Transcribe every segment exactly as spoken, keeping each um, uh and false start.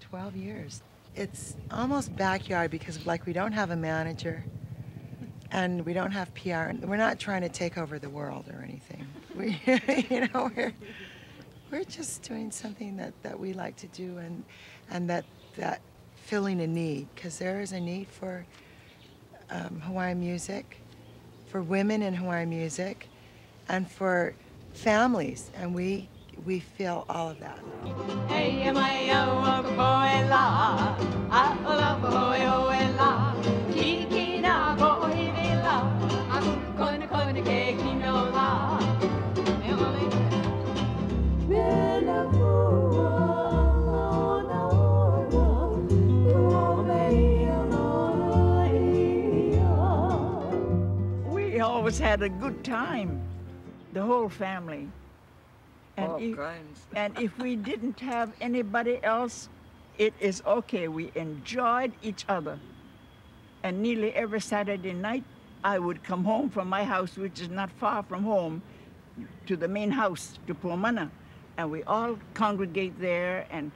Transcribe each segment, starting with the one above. twelve years. It's almost backyard because, like, we don't have a manager and we don't have P R. And we're not trying to take over the world or anything. We, you know, we're, we're just doing something that, that we like to do and, and that, that filling a need, because there is a need for um, Hawaiian music, for women in Hawaiian music, and for families. And we We feel all of that. We always had a good time, the whole family. And if, and if we didn't have anybody else, it is okay. We enjoyed each other. And nearly every Saturday night, I would come home from my house, which is not far from home, to the main house, to Puamana. And we all congregate there and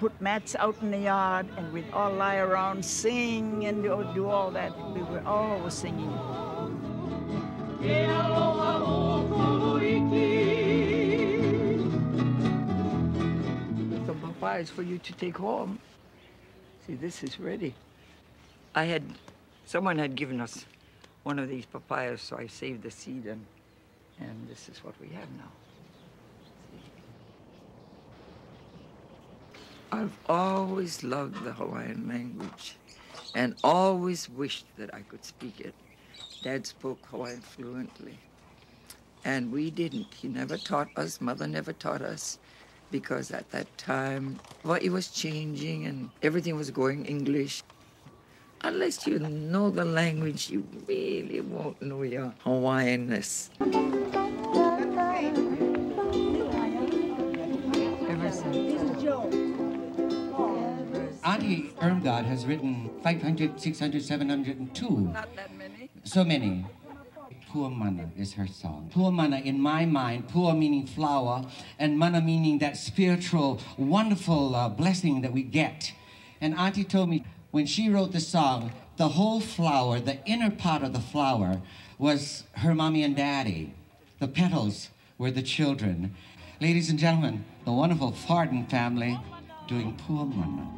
put mats out in the yard, and we'd all lie around, sing, and do all that. We were always singing. Is for you to take home. See, this is ready. I had, someone had given us one of these papayas, so I saved the seed, and, and this is what we have now. See? I've always loved the Hawaiian language and always wished that I could speak it. Dad spoke Hawaiian fluently, and we didn't. He never taught us, Mother never taught us, because at that time, well, it was changing and everything was going English. Unless you know the language, you really won't know your Hawaiian-ness. Ever since. Auntie Irmgard has written five hundred, six hundred, seven hundred two. Not that many. So many. Puamana is her song. Puamana, in my mind, Pua meaning flower, and mana meaning that spiritual, wonderful uh, blessing that we get. And Auntie told me when she wrote the song, the whole flower, the inner part of the flower, was her mommy and daddy. The petals were the children. Ladies and gentlemen, the wonderful Farden family doing Puamana.